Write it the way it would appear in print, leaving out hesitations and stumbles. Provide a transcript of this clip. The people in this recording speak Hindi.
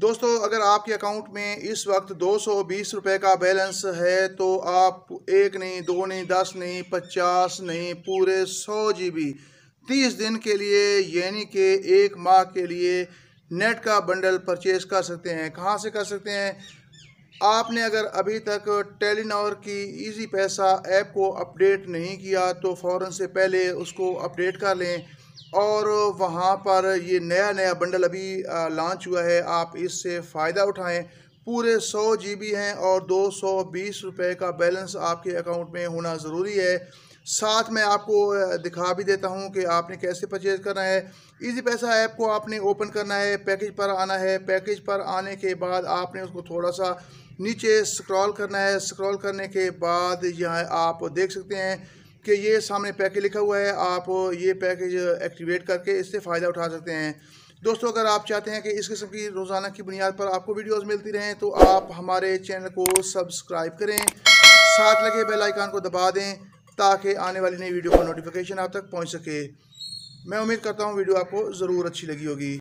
दोस्तों अगर आपके अकाउंट में इस वक्त 220 रुपए का बैलेंस है तो आप एक नहीं, दो नहीं, 10 नहीं, 50 नहीं, पूरे 100 GB 30 दिन के लिए यानी कि एक माह के लिए नेट का बंडल परचेज़ कर सकते हैं। कहाँ से कर सकते हैं? आपने अगर अभी तक टेलीनॉर की इजी पैसा ऐप को अपडेट नहीं किया तो फ़ौरन से पहले उसको अपडेट कर लें और वहाँ पर ये नया बंडल अभी लॉन्च हुआ है, आप इससे फ़ायदा उठाएं। पूरे 100 GB हैं और 220 रुपए का बैलेंस आपके अकाउंट में होना ज़रूरी है। साथ में आपको दिखा भी देता हूँ कि आपने कैसे परचेज़ करना है। इजी पैसा ऐप को आपने ओपन करना है, पैकेज पर आना है। पैकेज पर आने के बाद आपने उसको थोड़ा सा नीचे स्क्रॉल करना है। स्क्रॉल करने के बाद यहाँ आप देख सकते हैं कि ये सामने पैकेज लिखा हुआ है, आप ये पैकेज एक्टिवेट करके इससे फ़ायदा उठा सकते हैं। दोस्तों अगर आप चाहते हैं कि इस किस्म की रोज़ाना की बुनियाद पर आपको वीडियोस मिलती रहें तो आप हमारे चैनल को सब्सक्राइब करें, साथ लगे बेल आइकन को दबा दें ताकि आने वाली नई वीडियो का नोटिफिकेशन आप तक पहुंच सके। मैं उम्मीद करता हूं वीडियो आपको ज़रूर अच्छी लगी होगी।